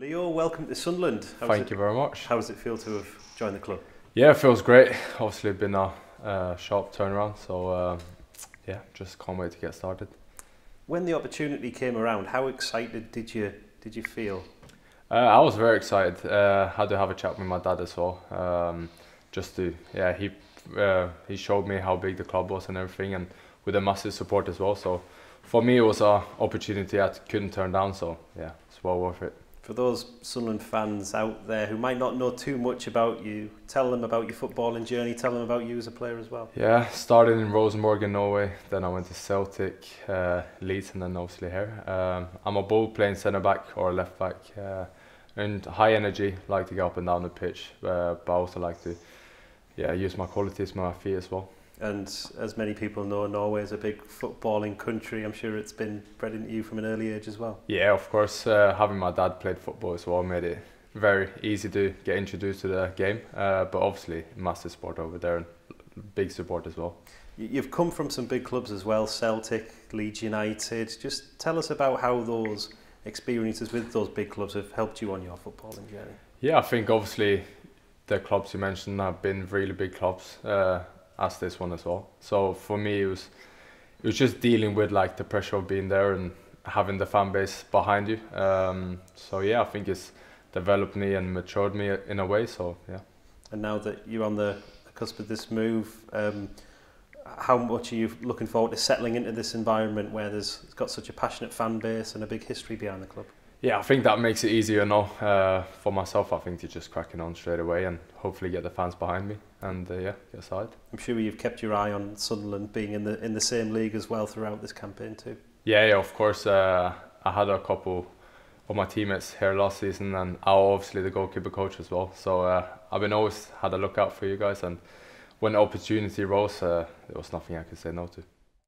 Leo, welcome to Sunderland. Thank you very much. How does it feel to have joined the club? Yeah, it feels great. Obviously, it's been a sharp turnaround, so yeah, just can't wait to get started. When the opportunity came around, how excited did you feel? I was very excited. I had to have a chat with my dad as well. He showed me how big the club was and everything, and with a massive support as well. So for me, it was an opportunity I couldn't turn down. So yeah, it's well worth it. For those Sunderland fans out there who might not know too much about you, tell them about your footballing journey, tell them about you as a player as well. Yeah, started in Rosenborg in Norway, then I went to Celtic, Leeds, and then obviously here. I'm a ball playing centre-back or left-back, and high energy, like to go up and down the pitch, but I also like to use my qualities, my feet as well. And as many people know, Norway is a big footballing country. I'm sure it's been bred into you from an early age as well. Yeah, of course. Having my dad played football as well made it very easy to get introduced to the game. But obviously, massive sport over there and big support as well. You've come from some big clubs as well, Celtic, Leeds United. Just tell us about how those experiences with those big clubs have helped you on your footballing journey. Yeah, I think obviously the clubs you mentioned have been really big clubs. As this one as well. So for me, it was just dealing with like the pressure of being there and having the fan base behind you. So yeah, I think it's developed me and matured me in a way. So yeah. And now that you're on the cusp of this move, how much are you looking forward to settling into this environment where it's got such a passionate fan base and a big history behind the club? Yeah, I think that makes it easier now for myself, I think, to just cracking on straight away and hopefully get the fans behind me and yeah, get started. I'm sure you've kept your eye on Sunderland being in the same league as well throughout this campaign too. Yeah, of course. I had a couple of my teammates here last season, and I obviously the goalkeeper coach as well. So I've been always had a look out for you guys, and when the opportunity rose, there was nothing I could say no to.